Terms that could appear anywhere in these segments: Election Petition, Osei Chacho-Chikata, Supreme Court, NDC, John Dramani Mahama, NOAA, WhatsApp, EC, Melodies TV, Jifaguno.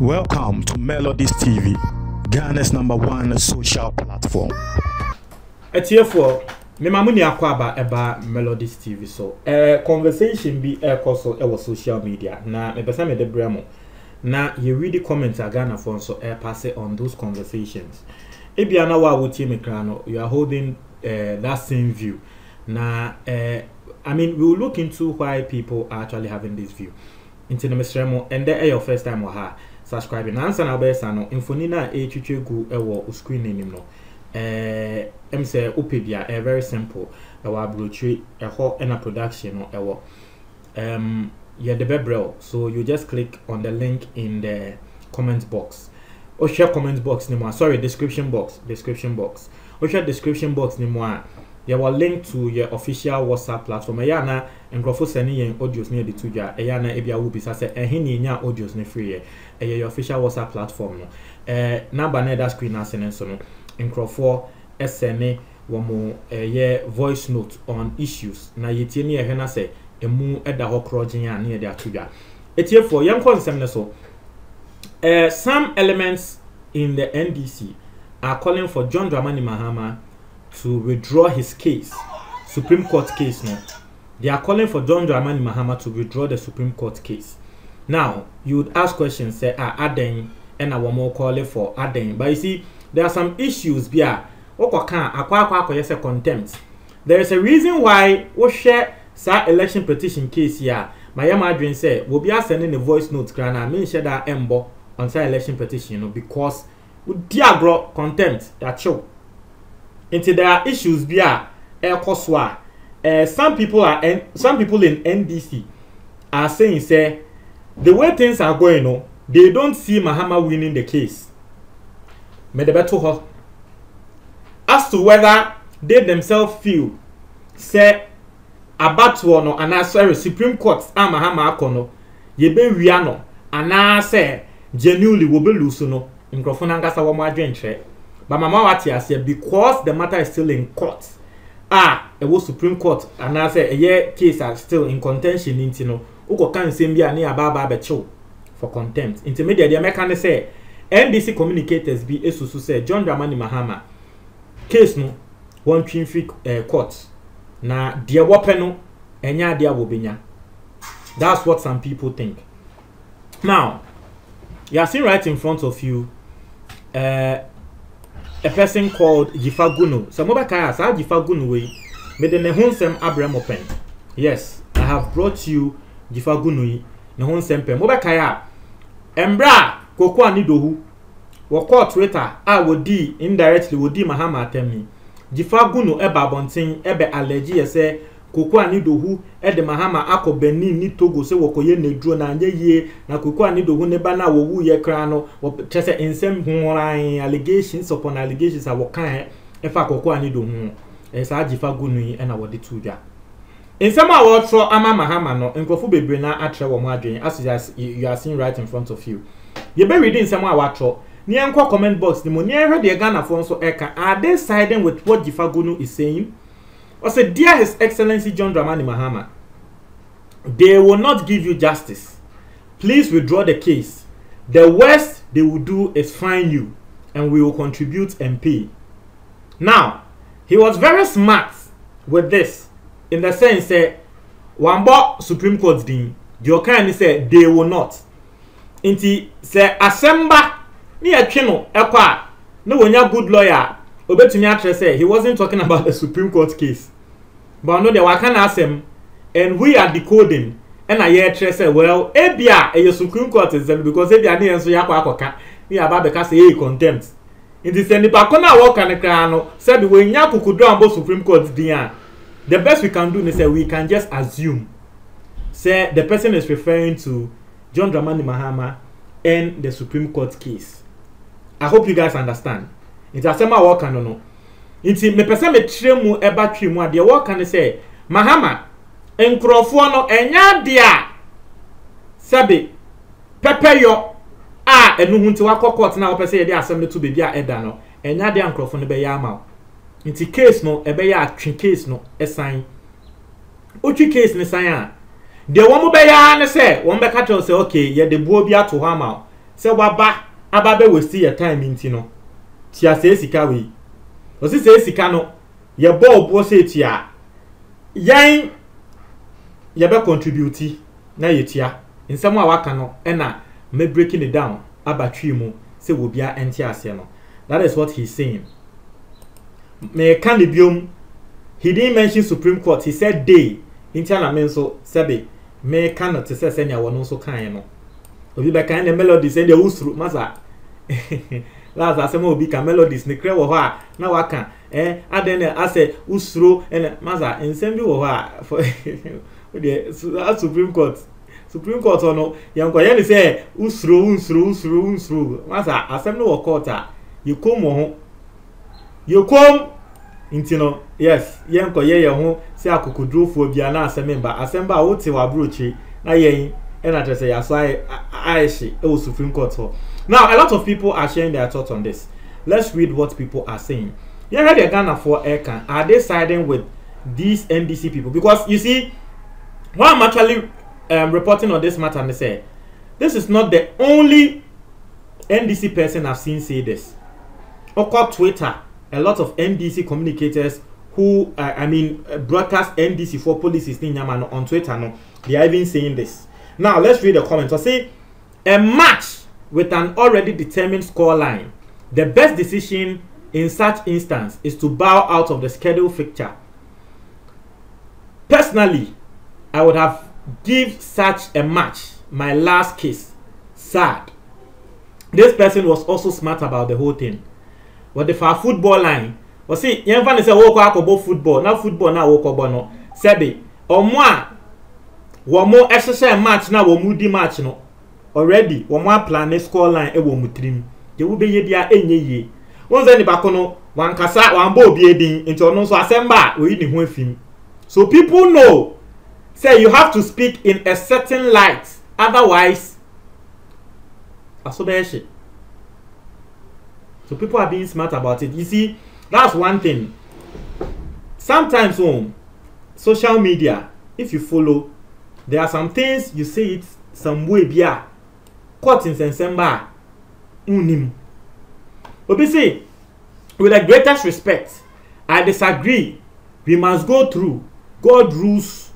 Welcome to Melodies TV, Ghana's #1 social platform. At here for me, mamuni akwaba about Melodies TV. So, conversation be also our social media. Na me pesa me debramo. Na you read the comments Ghana phone so pass it on those conversations. If you are now watching me, you are holding that same view. Now, I mean, we will look into why people are actually having this view. Into the Mr. and there your first time or her subscribing. Answer now, best no infonina a teacher go a war screen anymore. MC Upibia, a very simple our brochure, a whole and a production or a war. Yeah, the bebro. So you just click on the link in the comment box. Oh, share comment box, no more. Sorry, description box. Description box. Oh, share description box, no more. There were linked to your official WhatsApp platform. Ayana and Grofo sending your audios near the 2 year. Ayana Ebia Wubis, I said, and Hini in your audios near free. Your official WhatsApp platform. Number near that screen as an answer. And Grofo SNA one more a voice note on issues. Now you tell me a henna say a moon at the hawk roginia near their 2 year. It's here for young consumers. So, some elements in the NDC are calling for John Dramani Mahama to withdraw his case, Supreme Court case now. They are calling for John Dramani Mahama to withdraw the Supreme Court case. Now, you would ask questions, say, Aden, and I want more calling for Aden. But you see, there are some issues, Bia. Contempt. There is a reason why we share sa election petition case here. My Madrin said, we'll be sending a voice note, and I mean, share that embo on sa election petition, you know, because we diagro contempt, that's show. Into there are issues via Koswa. Some people in NDC are saying, say, the way things are going on, they don't see Mahama winning the case. As to whether they themselves feel, say, Abatuano and Asari Supreme Court and Mahama Akono, Yebe Riano, and I say, genuinely will be Lusuno, in Grofonangasa Wama Drentre. But Mama Watia said because the matter is still in court, it was Supreme Court, and I said a case are still in contention. Into no, Uko can send me a near Baba Becho for contempt. Intermediate, the American say NDC communicators be Esusu said John Dramani Mahama case no one trinfic court na dear wapeno and ya dear wobinya. That's what some people think. Now, you are seen right in front of you. A person called Jifaguno. So Mobakaya sa Jifaguno we made ne honsem abrem open. Yes, I have brought you Jifaguno ne honsem pen. Mobakaya Embra Koko Anidohu wo call Twitter I would d indirectly would d Mahama temi. Jifaguno eba bonting ebe allergy ese Koko Anidohu ede Mahama ako beni ni togo se woko ye nedro na nye ye na Koko Anidohu ne bana wo wu ye krano wo chese insem hunrain allegations upon allegations a wokan e fa Koko Anidohu e sa Jifaguno yi e na wode tudwa insem a wo tro ama Mahama no nkofu bebre na atre wo mu adwen as you are seeing right in front of you ye be reading insem a wo tro ni enko comment box ni mo ni ehwe de Ghana fo nso e ka are they siding with what Jifaguno is saying. I said, dear His Excellency John Dramani Mahama, they will not give you justice. Please withdraw the case. The worst they will do is fine you, and we will contribute and pay. Now, he was very smart with this, in the sense that Wambo Supreme Court dean, Diokani said they will not. Inti say Asemba ni Echino Ekwa no wonya good lawyer. Obetumi say he wasn't talking about the Supreme Court case. But no, they were can ask him, and we are decoding. And I hear Tre say, well, Ebia, your Supreme Court is because Ebia didn't answer Yakwaka. We are about because he contempt. In the Senipakona walk and a crano, said when Yaku could draw both Supreme Courts, the best we can do is say we can just assume. Say the person is referring to John Dramani Mahama and the Supreme Court case. I hope you guys understand. It's a semi walk and no. It's me person me tremu eba tremu de walk and say Mahama enkrofo no enya dia sabe pepe yo enu hunti wakokot na opese ye de assembly to baby a eda no enya dia enkrofo no be ya ma. It's case no ebe ya atwe case no esan. Otwi case ne san a de wɔn bɛ ya ne sɛ wɔn bɛ ka tɔ sɛ okay ye de buo bi ato hɔ ma sɛ waba aba bɛ wasi ye time nti no tia sɛ sika we osi sɛ sika no ye bɔ obo sɛ tia yan ye bɛ contribute na ye tia nsɛm a waka no ɛna me breaking it down aba twi mu sɛ wo bia enti asɛ no. That is what he's saying. Me kan biom he didn't mention Supreme Court. He said they Intiana menso sebe me cannot say senya wono so kan no. Obi be kan the melodies and the usru masa. Laza se mo bi kan melodies ne krewo ho a na waka aden ase usru and masa ensembi wo ho a for the Supreme Court. Supreme Court no yanko ye ni say usru masa asem no wo court a ye kom ho. Ye kom Intino, yes, yanko ye ho, se akokudro fo bia na asemba, asemba wo te wa brochi na yen and address ya so aishi e wo Supreme Court ho. Now, a lot of people are sharing their thoughts on this. Let's read what people are saying. You heard the Ghana for Aircan. Are they siding with these NDC people? Because you see, while I'm actually reporting on this matter, and they say this is not the only NDC person I've seen say this. Occur Twitter. A lot of NDC communicators who, broadcast NDC for policies on Twitter, no, they are even saying this. Now, let's read the comments. I say, a match with an already determined scoreline. The best decision in such instance is to bow out of the schedule fixture. Personally, I would have give such a match my last kiss. Sad. This person was also smart about the whole thing. What if our football line? Well, see, young fan is a walk out about football, now walk about no. Sebi, or moi, one more exercise match now, one moody match no. Already, one more plan a score line, a woman dream. They will be here any year. Once any bacono, one cassa, one bow be eating into a non so assembly, we need one film. So people know, say you have to speak in a certain light, otherwise, I so bad shit. So people are being smart about it. You see, that's one thing. Sometimes on social media, if you follow, there are some things you say it some way bia. Caught in Sensemba. Unim. Obisi, with the greatest respect, I disagree. We must go through. God rules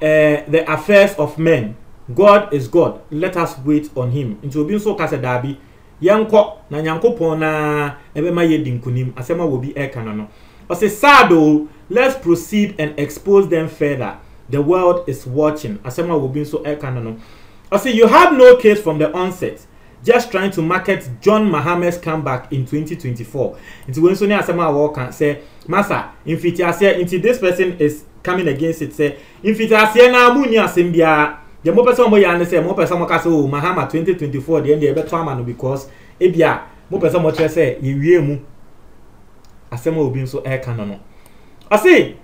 the affairs of men. God is God. Let us wait on him. Into being so kasadabi. Yanko na nyankopona ebe ma yedinkunim asema wobi e kana no ose sado. Let's proceed and expose them further. The world is watching asema wobi so e kana no ose you have no case from the onset, just trying to market John Mahama's comeback in 2024 into when so ne asema wo kan say masa infitiasie into this person is coming against it say infitiasie na mu ni asembia. The more person we understand, more person more kasi. Oh, Mahama 2024. The end they better man because ebia more person more chance say you will mu. Asema will be so air canon. I say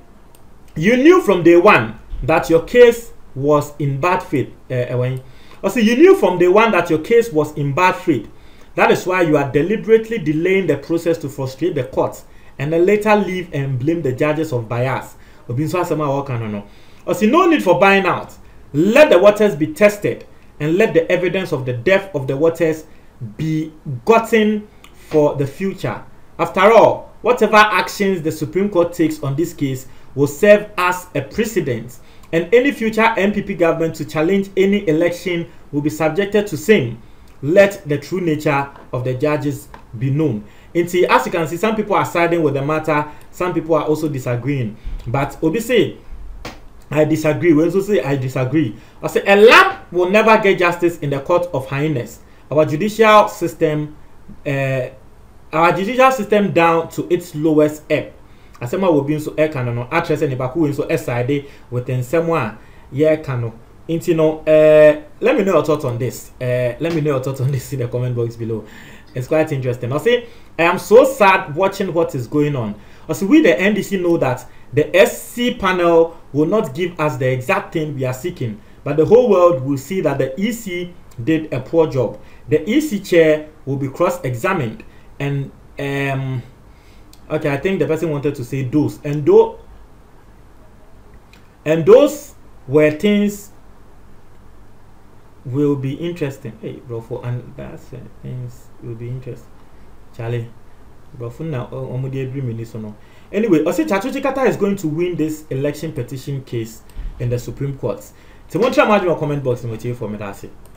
you knew from day one that your case was in bad faith. I say you knew from day one that your case was in bad faith. That is why you are deliberately delaying the process to frustrate the courts and then later leave and blame the judges of bias. Obinso asema will canon. I say no need for buying out. Let the waters be tested and let the evidence of the depth of the waters be gotten for the future. After all, whatever actions the Supreme Court takes on this case will serve as a precedent, and any future MPP government to challenge any election will be subjected to same. Let the true nature of the judges be known. And see, as you can see, some people are siding with the matter, some people are also disagreeing. But Obisi, I disagree. When you say I disagree, I say a lamp will never get justice in the court of highness. Our judicial system down to its lowest ebb. I say my will be so air canon. Actress and Ibaku in so SID within someone. Yeah, canon. Intino. Let me know your thoughts on this. Let me know your thoughts on this in the comment box below. It's quite interesting. I say I am so sad watching what is going on. I say we the NDC know that the SC panel will not give us the exact thing we are seeking, but the whole world will see that the EC did a poor job. The EC chair will be cross-examined, and okay, I think the person wanted to say those, and those were things will be interesting. Hey, bro, for and that's things will be interesting. Charlie, bro, for now, anyway, Osei Chacho-Chikata is going to win this election petition case in the Supreme Court. So, won't you imagine a comment box in the for me? That's it.